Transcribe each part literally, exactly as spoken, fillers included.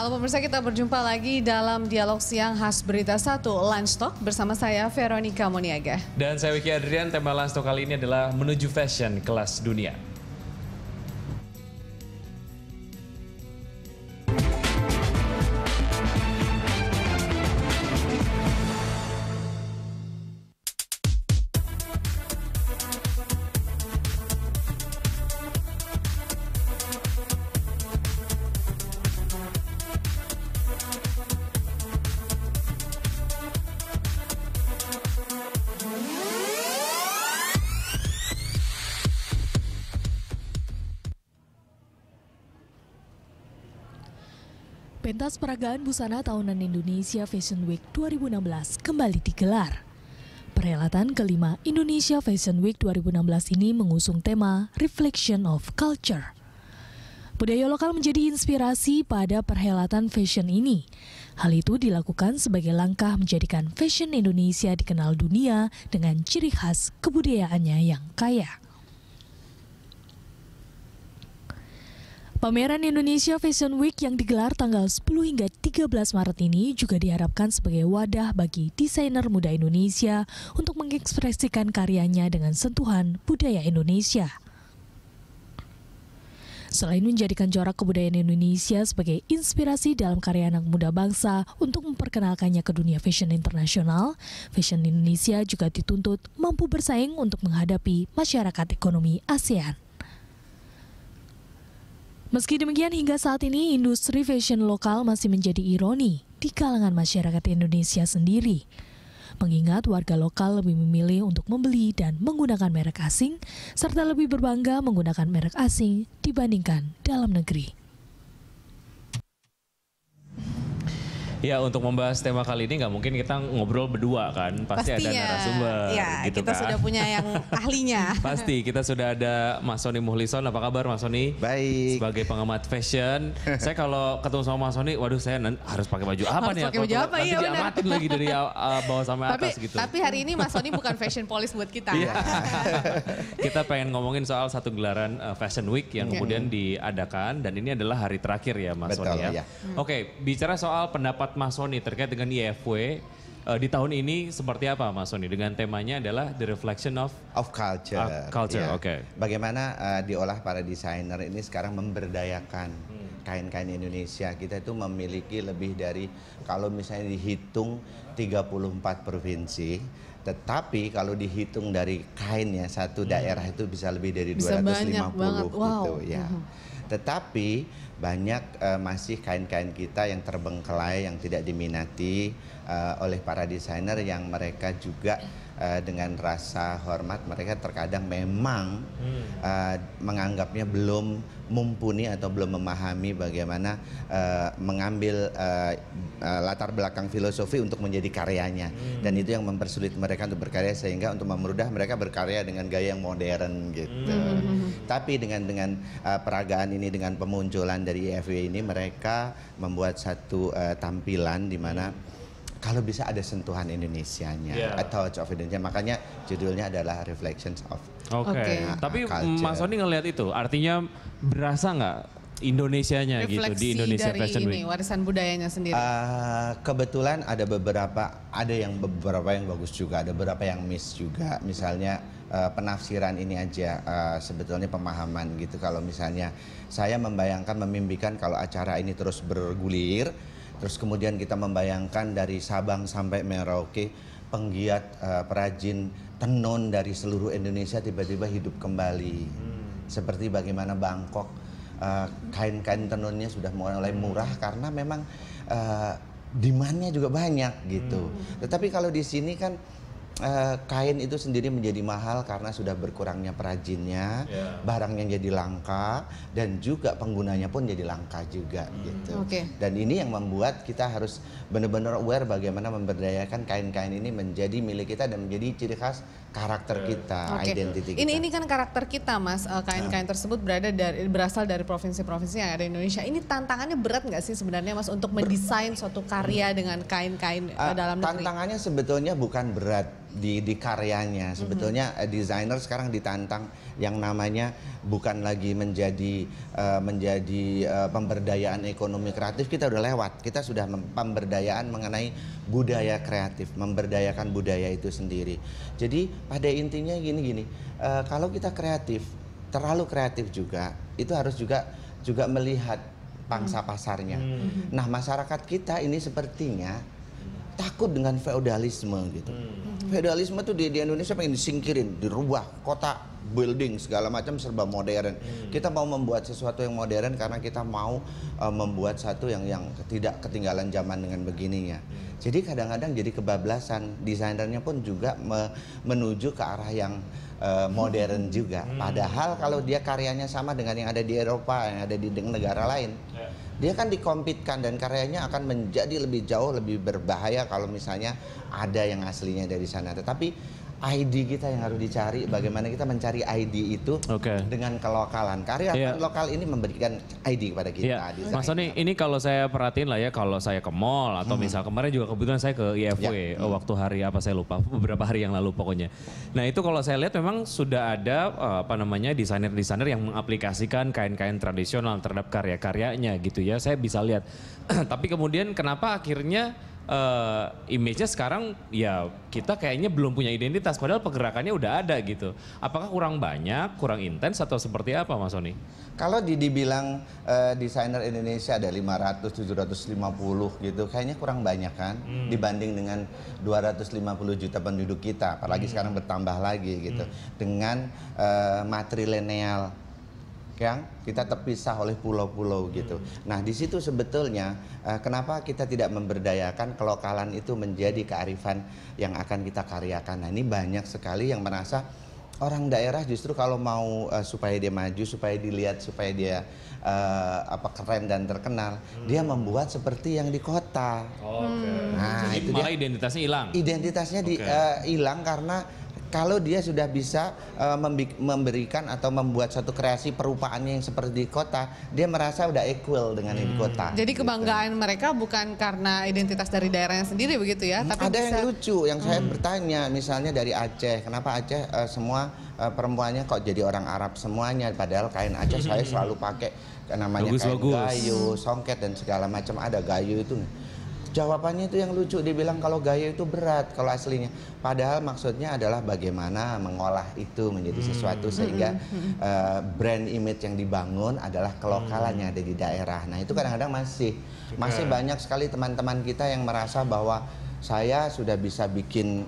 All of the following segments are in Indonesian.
Halo pemirsa, kita berjumpa lagi dalam Dialog Siang khas Berita satu Lunch Talk bersama saya Veronica Moniaga. Dan saya Wicky Adrian, tema Lunch Talk kali ini adalah menuju fashion kelas dunia. Pentas peragaan busana tahunan Indonesia Fashion Week dua ribu enam belas kembali digelar. Perhelatan kelima Indonesia Fashion Week dua ribu enam belas ini mengusung tema Reflection of Culture. Budaya lokal menjadi inspirasi pada perhelatan fashion ini. Hal itu dilakukan sebagai langkah menjadikan fashion Indonesia dikenal dunia dengan ciri khas kebudayaannya yang kaya. Pameran Indonesia Fashion Week yang digelar tanggal sepuluh hingga tiga belas Maret ini juga diharapkan sebagai wadah bagi desainer muda Indonesia untuk mengekspresikan karyanya dengan sentuhan budaya Indonesia. Selain menjadikan corak kebudayaan Indonesia sebagai inspirasi dalam karya anak muda bangsa untuk memperkenalkannya ke dunia fashion internasional, fashion Indonesia juga dituntut mampu bersaing untuk menghadapi masyarakat ekonomi ASEAN. Meski demikian, hingga saat ini industri fashion lokal masih menjadi ironi di kalangan masyarakat Indonesia sendiri. Mengingat warga lokal lebih memilih untuk membeli dan menggunakan merek asing, serta lebih berbangga menggunakan merek asing dibandingkan dalam negeri. Ya, untuk membahas tema kali ini nggak mungkin kita ngobrol berdua kan, pasti Pastinya, ada narasumber ya, gitu kita kan. Sudah punya yang ahlinya. Pasti, kita sudah ada Mas Sony Muhlisin. Apa kabar Mas Sony? Baik. Sebagai pengamat fashion, saya kalau ketemu sama Mas Sony, waduh saya harus pakai baju apa harus nih? Harus pakai baju apa, iya benar. Diamatin lagi dari uh, bawah sampai tapi, atas gitu. Tapi hari ini Mas Sony bukan fashion police buat kita. Ya. Kita pengen ngomongin soal satu gelaran uh, Fashion Week yang hmm. kemudian diadakan, dan ini adalah hari terakhir ya Mas Betul, Sony ya. ya. Hmm. Oke, bicara soal pendapat Mas Sony terkait dengan I F W uh, di tahun ini seperti apa Mas Sony, dengan temanya adalah The Reflection of, of Culture. Uh, culture. Yeah. Okay. Bagaimana uh, diolah para desainer ini sekarang memberdayakan kain-kain hmm. Indonesia. Kita itu memiliki lebih dari, kalau misalnya dihitung tiga puluh empat provinsi, tetapi kalau dihitung dari kainnya satu daerah hmm. itu bisa lebih dari bisa dua ratus lima puluh gitu wow. ya. Uh -huh. Tetapi banyak uh, masih kain-kain kita yang terbengkelai, yang tidak diminati uh, oleh para desainer, yang mereka juga uh, dengan rasa hormat mereka terkadang memang hmm. uh, menganggapnya belum mumpuni atau belum memahami bagaimana uh, mengambil uh, uh, latar belakang filosofi untuk menjadi karyanya. Hmm. Dan itu yang mempersulit mereka untuk berkarya, sehingga untuk mempermudah mereka berkarya dengan gaya yang modern gitu. Hmm. Tapi dengan dengan uh, peragaan ini Ini dengan pemunculan dari I F W ini, mereka membuat satu uh, tampilan di mana kalau bisa ada sentuhan Indonesianya, yeah. a touch of Indonesia. Makanya judulnya adalah Reflections of. Oke. Okay. Okay. Tapi Culture. Mas Sony ngelihat itu, artinya berasa nggak Indonesianya Refleksi gitu di Indonesia dari Fashion Week? Ini warisan budayanya sendiri. Uh, kebetulan ada beberapa, ada yang beberapa yang bagus juga, ada beberapa yang miss juga. Misalnya. Uh, penafsiran ini aja uh, sebetulnya pemahaman gitu. Kalau misalnya saya membayangkan, memimpikan kalau acara ini terus bergulir, terus kemudian kita membayangkan dari Sabang sampai Merauke, penggiat uh, perajin tenun dari seluruh Indonesia tiba-tiba hidup kembali. Hmm. Seperti bagaimana Bangkok uh, kain-kain tenunnya sudah mulai murah karena memang uh, demand-nya juga banyak gitu. Hmm. Tetapi kalau di sini kan Uh, kain itu sendiri menjadi mahal karena sudah berkurangnya perajinnya, yeah. barangnya jadi langka, dan juga penggunanya pun jadi langka juga mm. gitu. Okay. Dan ini yang membuat kita harus benar-benar aware bagaimana memberdayakan kain-kain ini menjadi milik kita dan menjadi ciri khas karakter kita, okay. identiti kita. Ini ini kan karakter kita, Mas. Kain-kain tersebut berada dari berasal dari provinsi-provinsi yang ada di Indonesia. Ini tantangannya berat nggak sih sebenarnya, Mas, untuk mendesain suatu karya dengan kain-kain uh, dalam negeri? Tantangannya sebetulnya bukan berat. di, di karyanya. Sebetulnya mm-hmm. desainer sekarang ditantang yang namanya bukan lagi menjadi uh, menjadi uh, pemberdayaan ekonomi kreatif, kita udah lewat. Kita sudah pemberdayaan mengenai budaya kreatif, memberdayakan budaya itu sendiri. Jadi pada intinya gini-gini, uh, kalau kita kreatif, terlalu kreatif juga, itu harus juga juga melihat pangsa pasarnya. Mm-hmm. Nah, masyarakat kita ini sepertinya takut dengan feodalisme gitu. Hmm. Feodalisme tuh di, di Indonesia pengen disingkirin, dirubah, kota, building segala macam serba modern. Hmm. Kita mau membuat sesuatu yang modern karena kita mau uh, membuat satu yang yang tidak ketinggalan zaman dengan begininya. Hmm. Jadi kadang-kadang jadi kebablasan, desainernya pun juga me, menuju ke arah yang uh, modern hmm. juga. Padahal kalau dia karyanya sama dengan yang ada di Eropa, yang ada di negara lain. Yeah. Dia kan dikompetkan dan karyanya akan menjadi lebih jauh, lebih berbahaya kalau misalnya ada yang aslinya dari sana. Tetapi I D kita yang harus dicari, bagaimana kita mencari I D itu okay. dengan kelokalan. Karya yeah. lokal ini memberikan I D kepada kita. Yeah. Mas Sony, ini kalau saya perhatiin lah ya, kalau saya ke mall atau hmm. misal kemarin juga kebetulan saya ke I F W yeah. hmm. waktu hari apa saya lupa, beberapa hari yang lalu pokoknya. Nah itu kalau saya lihat memang sudah ada apa namanya desainer-desainer yang mengaplikasikan kain-kain tradisional terhadap karya-karyanya gitu ya, saya bisa lihat. Tapi kemudian kenapa akhirnya Uh, image-nya sekarang ya kita kayaknya belum punya identitas padahal pergerakannya udah ada gitu. Apakah kurang banyak, kurang intens atau seperti apa Mas Sony? Kalau dibilang uh, desainer Indonesia ada lima ratus, tujuh ratus lima puluh gitu kayaknya kurang banyak kan hmm. dibanding dengan dua ratus lima puluh juta penduduk kita. Apalagi hmm. sekarang bertambah lagi gitu hmm. dengan uh, matrilineal yang kita terpisah oleh pulau-pulau gitu. Nah di situ sebetulnya uh, kenapa kita tidak memberdayakan kelokalan itu menjadi kearifan yang akan kita karyakan. Nah ini banyak sekali yang merasa orang daerah justru kalau mau uh, supaya dia maju, supaya dilihat, supaya dia uh, apa keren dan terkenal, hmm. dia membuat seperti yang di kota. Okay. Nah jadi itu malah dia, identitasnya hilang. Identitasnya okay. di, uh, hilang karena kalau dia sudah bisa uh, memberikan atau membuat satu kreasi perupaannya yang seperti di kota, dia merasa udah equal dengan hmm. di kota. Jadi kebanggaan gitu. Mereka bukan karena identitas dari daerahnya sendiri begitu ya? Tapi ada bisa... yang lucu, yang hmm. saya bertanya misalnya dari Aceh, kenapa Aceh uh, semua uh, perempuannya kok jadi orang Arab semuanya? Padahal kain Aceh saya selalu pakai namanya bagus, kain bagus. Gayo, songket dan segala macam ada gayo itu. Jawabannya itu yang lucu, dia bilang kalau gaya itu berat kalau aslinya. Padahal maksudnya adalah bagaimana mengolah itu menjadi sesuatu sehingga uh, brand image yang dibangun adalah kelokalannya ada di daerah. Nah itu kadang-kadang masih masih banyak sekali teman-teman kita yang merasa bahwa saya sudah bisa bikin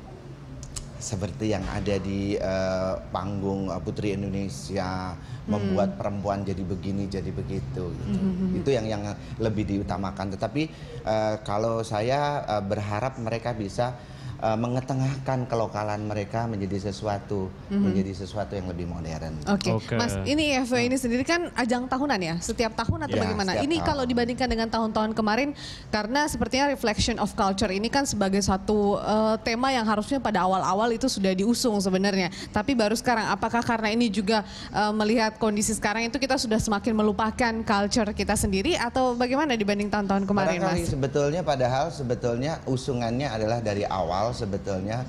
seperti yang ada di uh, panggung Putri Indonesia, hmm. membuat perempuan jadi begini, jadi begitu. Gitu. Hmm. Itu yang yang lebih diutamakan. Tetapi uh, kalau saya uh, berharap mereka bisa uh, mengetengahkan kelokalan mereka menjadi sesuatu, hmm. menjadi sesuatu yang lebih modern. Oke, okay. okay. Mas, ini I F W ini sendiri kan ajang tahunan ya, setiap tahun atau ya, bagaimana? Ini tahun. Kalau dibandingkan dengan tahun-tahun kemarin, karena sepertinya Reflection of Culture ini kan sebagai satu uh, tema yang harusnya pada awal-awal itu sudah diusung sebenarnya, tapi baru sekarang apakah karena ini juga uh, melihat kondisi sekarang itu kita sudah semakin melupakan culture kita sendiri atau bagaimana dibanding tahun-tahun kemarin Barangkali Mas? Sebetulnya padahal sebetulnya usungannya adalah dari awal sebetulnya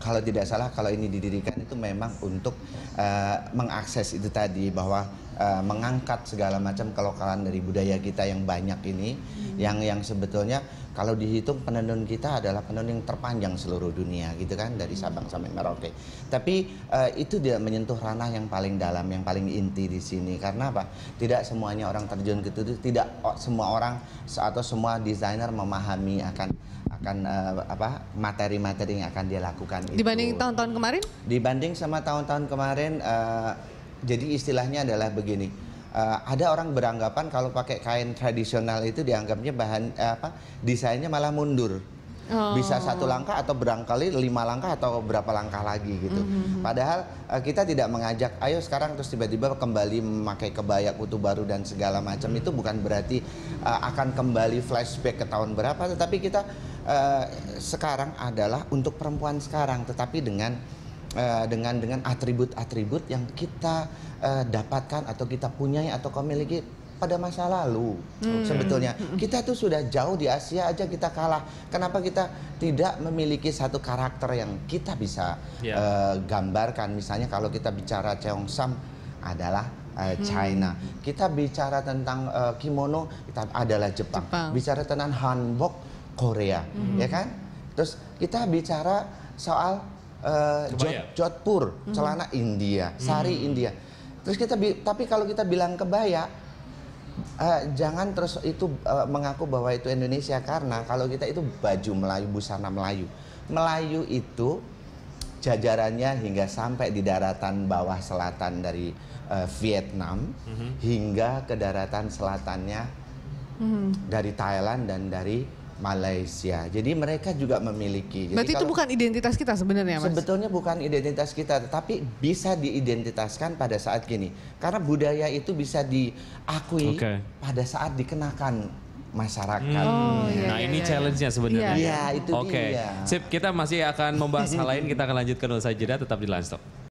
kalau tidak salah kalau ini didirikan itu memang untuk uh, mengakses itu tadi bahwa uh, mengangkat segala macam kelokalan dari budaya kita yang banyak ini hmm. yang yang sebetulnya kalau dihitung penenun kita adalah penenun yang terpanjang seluruh dunia gitu kan dari Sabang sampai Merauke. Tapi uh, itu dia menyentuh ranah yang paling dalam, yang paling inti di sini. Karena apa? Tidak semuanya orang terjun ke situ, tidak semua orang atau semua desainer memahami akan akan uh, apa materi-materi yang akan dia lakukan. Dibanding itu. Tahun-tahun kemarin? Dibanding sama tahun-tahun kemarin, uh, jadi istilahnya adalah begini. Uh, ada orang beranggapan kalau pakai kain tradisional itu dianggapnya bahan eh, apa desainnya malah mundur. Oh. Bisa satu langkah atau barangkali lima langkah atau berapa langkah lagi gitu. Mm-hmm. Padahal uh, kita tidak mengajak, ayo sekarang terus tiba-tiba kembali memakai kebaya kutu baru dan segala macam itu bukan berarti uh, akan kembali flashback ke tahun berapa. Tetapi kita uh, sekarang adalah untuk perempuan sekarang, tetapi dengan Uh, dengan dengan atribut-atribut yang kita uh, dapatkan atau kita punyai atau memiliki pada masa lalu. Hmm. Sebetulnya kita tuh sudah jauh, di Asia aja kita kalah. Kenapa kita tidak memiliki satu karakter yang kita bisa yeah. uh, gambarkan? Misalnya kalau kita bicara Cheongsam adalah uh, China, hmm. kita bicara tentang uh, kimono kita adalah Jepang. Jepang, bicara tentang hanbok Korea, hmm. ya kan? Terus kita bicara soal uh, Jod, Jodhpur, hmm. celana India, sari hmm. India. Terus kita tapi kalau kita bilang kebaya, Uh, jangan terus itu uh, mengaku bahwa itu Indonesia, karena kalau kita itu baju Melayu, busana Melayu. Melayu itu jajarannya hingga sampai di daratan bawah selatan dari uh, Vietnam, mm-hmm. hingga ke daratan selatannya mm-hmm. dari Thailand dan dari Malaysia. Jadi mereka juga memiliki. Jadi berarti kalau, itu bukan identitas kita sebenarnya, Mas? Sebetulnya bukan identitas kita, tetapi bisa diidentitaskan pada saat gini. Karena budaya itu bisa diakui okay. pada saat dikenakan masyarakat. Oh, iya, nah iya, ini iya. challenge-nya sebenarnya. Iya, itu okay. dia. Sip, kita masih akan membahas hal lain. Kita akan lanjutkan usaha jeda, tetap di Lunch Talk.